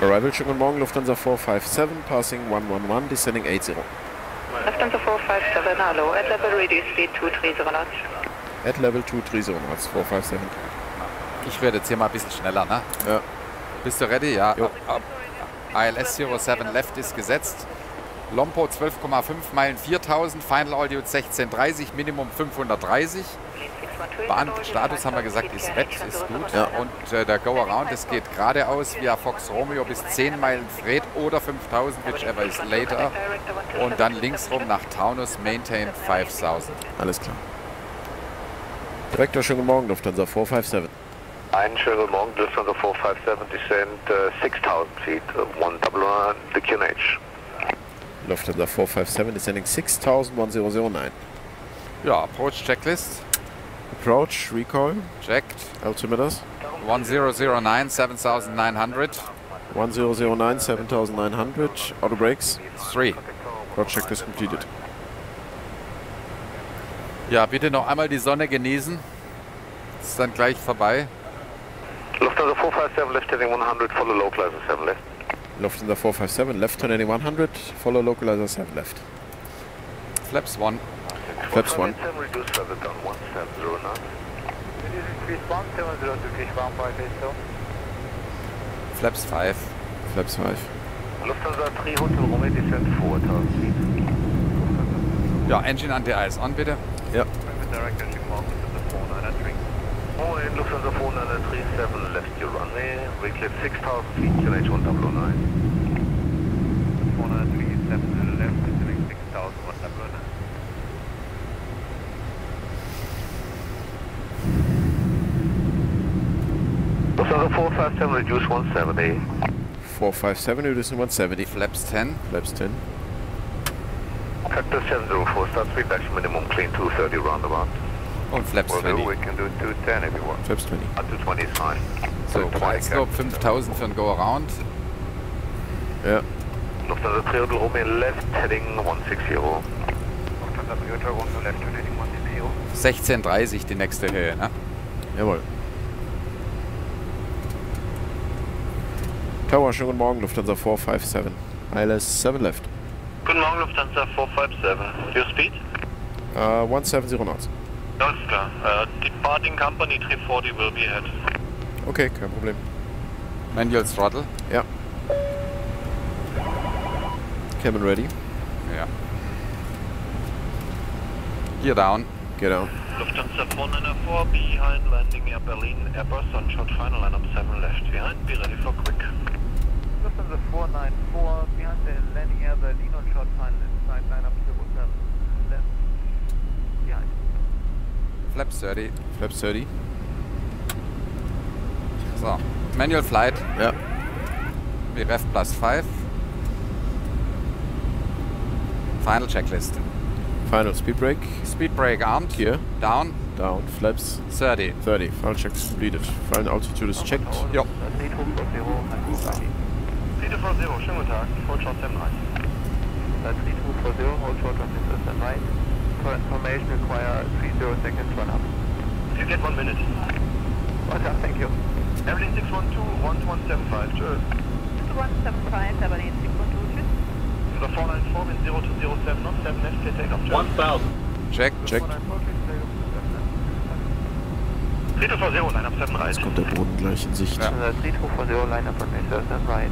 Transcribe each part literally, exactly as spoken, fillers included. Arrival, schönen guten Morgen, Lufthansa four five seven, passing one one one, descending eighty. Lufthansa four five seven, hallo, at level reduce speed two three zero knots. At level two three zero knots, four five seven. Ich werde jetzt hier mal ein bisschen schneller, ne? Ja. Bist du ready? Ja. Ab, ab, I L S zero seven left ist gesetzt. Lompo zwölf Komma fünf Meilen viertausend, Final Altitude sechzehn dreißig, Minimum fünfhundertdreißig. Bahnstatus haben wir gesagt, ist wett, ist gut. Ja. Und äh, der Go-Around, es geht geradeaus via Fox Romeo bis zehn Meilen Fred oder fünftausend, whichever is later. Und dann links rum nach Taunus, maintain fünftausend. Alles klar. Direktor, schönen guten Morgen, Lufthansa four five seven. Einen schönen guten Morgen, Lufthansa four five seven, descend uh, six thousand feet, one one one, the Q N H. Lufthansa four five seven, descending six thousand one zero zero nine. Ja, Approach Checklist. Approach, recoil. Checked. Altimeters. one zero zero nine, seven thousand nine hundred. one zero zero nine, seven thousand nine hundred. Auto brakes. three. Approach Checklist completed. Ja, bitte noch einmal die Sonne genießen. Ist dann gleich vorbei. Lufthansa four five seven, left heading one hundred, follow localizer seven left. Lufthansa four five seven, left turn heading one hundred, follow localizer seven left. Flaps one. Flaps one. Flaps five. Flaps five. Lufthansa three, Hotel Romeo, descend four thousand feet. Ja, engine anti-ice on, bitte. Ja. Moin, Lufthansa four nine three seven, left your runway, Wycliffe six thousand feet, Q N H one double oh nine. four nine three seven to the left, descending six thousand, one double oh nine. Lufthansa four five seven, reduce one seventy. four five seven, reduce one seventy. Flaps ten. Flaps ten. Cactus seven zero four, start speed dash minimum, clean two thirty roundabout. Und Flaps well, twenty. We can do two ten if you want. Flaps twenty. Uh, two twenty is fine. So, Dreiscope fünftausend für ein Go-Around. Ja. Lufthansa three Hotel Romeo left heading one sixty. Lufthansa three Hotel Romeo left heading one sixty. sechzehn dreißig die nächste Höhe, ne? Jawohl. Tower, schönen guten Morgen, Lufthansa four five seven. I L S seven left. Guten Morgen, Lufthansa four five seven. Your speed? Uh, one seventy knots. Alles klar. Uh, departing company three forty will be ahead. Okay, kein Problem. Manual throttle? Ja. Cabin ready? Ja. Gear down. Gear down. Lufthansa four nine four, behind landing Air Berlin, Airbus on short final line up seven left. Behind, be ready for quick. Lufthansa four nine four, behind the landing Air Berlin on short final inside line up seven left. Behind. Flaps thirty. Flaps thirty. So, manual flight. Ja. Wir ref plus five. Final checklist. Final speed brake. Speed brake armed. Here. Down. Down. Flaps. thirty. thirty. Final check is completed. Final altitude is checked. Ja. three two four zero, schönen guten Tag. Hold short seven right. three two four zero, hold short seven right. Information require thirty seconds run up. You get one minute. Okay, thank you. Airline six one two, one one seven five, tschüss. one one seven five, aber den six one two, tschüss. Oder four nine four, wind zero two zero seven, not seven left, clear takeoff, tschüss. one thousand. Check, check. three two four zero, line up seven right. Jetzt kommt der Boden gleich in Sicht. Ja. three two four zero, line up on myself, seven right.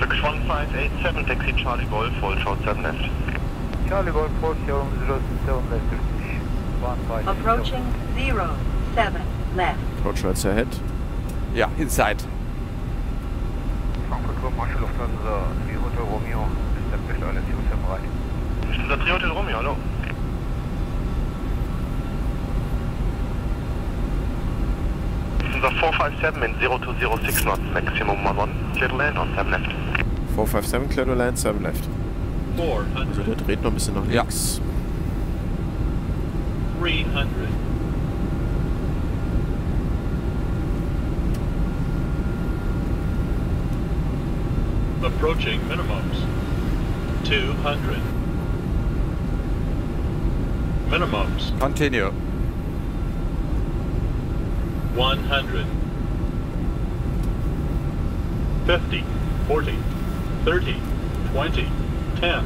Turkish one five eight seven, Taxi Charlie Golf, hold short seven left. Charlie Golf, hold short seven left, one five. Approaching zero seven left. Approach right ahead. Ja, yeah, inside. Frankfurt International Lufthansa three Hotel Romeo, established I L S zero seven right. Lufthansa three Hotel Romeo, hallo. Lufthansa four five seven in zero two zero six knots, maximum one one, clear to land on seven left. four five seven, clear to land, seven left. Also der dreht noch ein bisschen nach links. Ja. dreihundert. Approaching minimums. two hundred. Minimums. Continue. one hundred. fifty, forty, thirty, twenty, ten.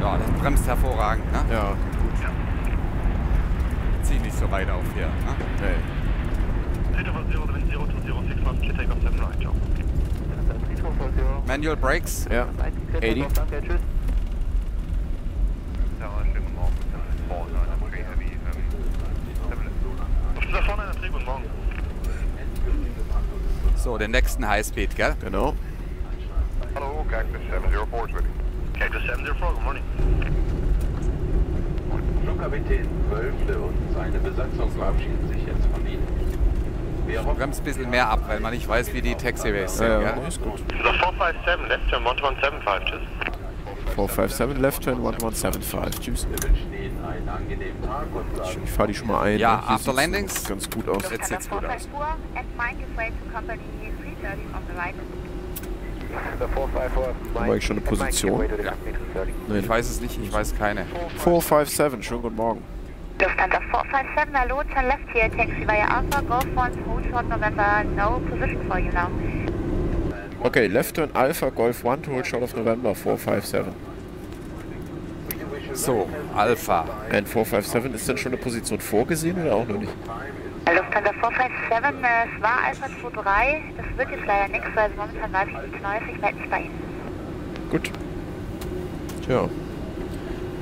Ja, das bremst hervorragend, ne? Ja. Zieh nicht so weit auf hier, ne? Okay. Manual brakes? Ja. eighty. So, den nächsten Highspeed, gell? Genau. Hallo, Cactus seven zero four, ready. Cactus seven zero four, good morning. Flugkapitän Wölfle und seine Besatzung verabschieden sich jetzt von Ihnen. Wir bremsen ein bisschen mehr ab, weil man nicht weiß, wie die Taxiways sind, ja, gell? Ist gut. four five seven, left turn one one seven five, tschüss. four five seven, left turn one one seven five, tschüss. Ich, ich fahre die schon mal ein. Ja, hier after landings. Ganz gut aus. Jetzt sieht's gut aus. Da war ich schon eine Position. Ja. Nein, ich weiß es nicht, ich weiß keine. four five seven, schönen guten Morgen. Lufthansa four five seven, hallo, turn left here, taxi via Alpha, go for hold short November, no position for you now. Okay, left turn Alpha Golf one to hold short of November four five seven. So, Alpha. And four five seven, ist denn schon eine Position vorgesehen oder auch noch nicht? Lufthansa four five seven, es war Alpha two three, das wird jetzt leider nichts, weil momentan weiß ich nichts Neues, ich melde mich bei Ihnen. Gut. Tja.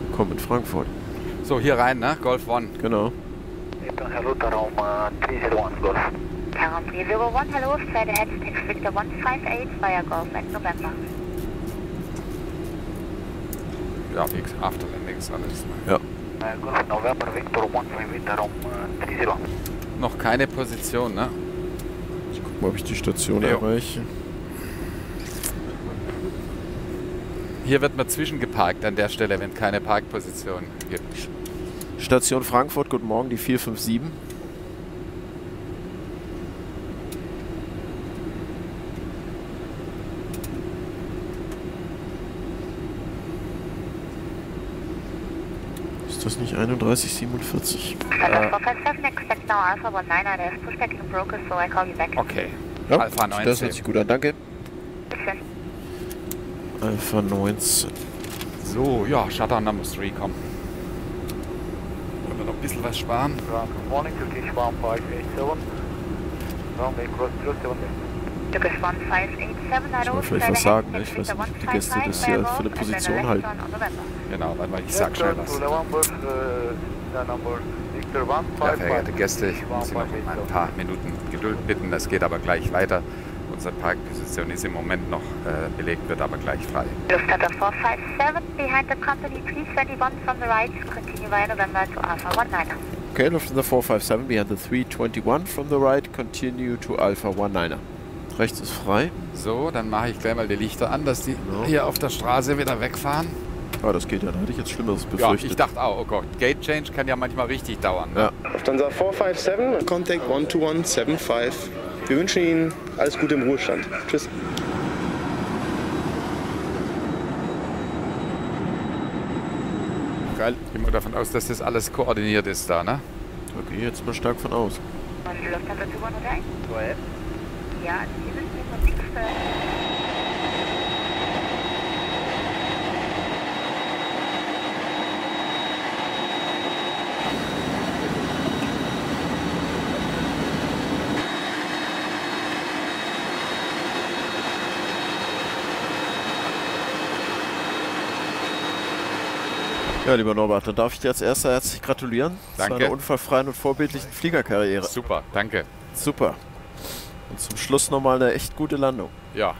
Willkommen in Frankfurt. So, hier rein, ne? Golf one. Genau. Hallo, Raum three zero one Golf. Tarum three zero one, hello, straight ahead, tax Victor one five eight via Golf at November. Ja, nix, after links alles. Ja. Golf November, Victor one five eight, Tarum three zero one. Noch keine Position, ne? Ich guck mal, ob ich die Station ja. erreiche. Hier wird man zwischengeparkt an der Stelle, wenn es keine Parkposition gibt. Station Frankfurt, guten Morgen, die four five seven. Das nicht thirty-one forty-seven? Äh. Okay. Ja, Alpha neunzehn. Das hört sich gut an, danke. Alpha neunzehn. So, ja, Shutdown Number three, komm. Wollen wir noch ein bisschen was sparen? Ich muss vielleicht was sagen, ne? Ich weiß nicht, ob die Gäste das hier für eine Position halten. Genau, weil ich sag schnell was. Ja, verehrte Gäste, ich muss Sie noch ein paar Minuten Geduld bitten, das geht aber gleich weiter. Unsere Parkposition ist im Moment noch äh, belegt, wird aber gleich frei. Lufthansa four five seven, behind the company three two one from the right, continue via November to Alpha one niner. Okay, Lufthansa four five seven, behind the three two one from the right, continue to Alpha one niner. Rechts ist frei. So, dann mache ich gleich mal die Lichter an, dass die no. hier auf der Straße wieder wegfahren. Ah, das geht ja, da hätte ich jetzt Schlimmeres befürchtet. Ja, ich dachte auch, oh Gott, Gate Change kann ja manchmal richtig dauern. Ja. Lufthansa four five seven, Contact one two one seven five. Wir wünschen Ihnen alles Gute im Ruhestand. Tschüss. Geil. Ich gehe mal davon aus, dass das alles koordiniert ist da, ne? Da gehe ich jetzt mal stark von aus. Und Lufthansa two one zero one? Ja, die sind hier von nichts. Ja, lieber Norbert, dann darf ich dir als erster herzlich gratulieren. Danke. Zu einer unfallfreien und vorbildlichen Fliegerkarriere. Super, danke. Super. Und zum Schluss nochmal eine echt gute Landung. Ja,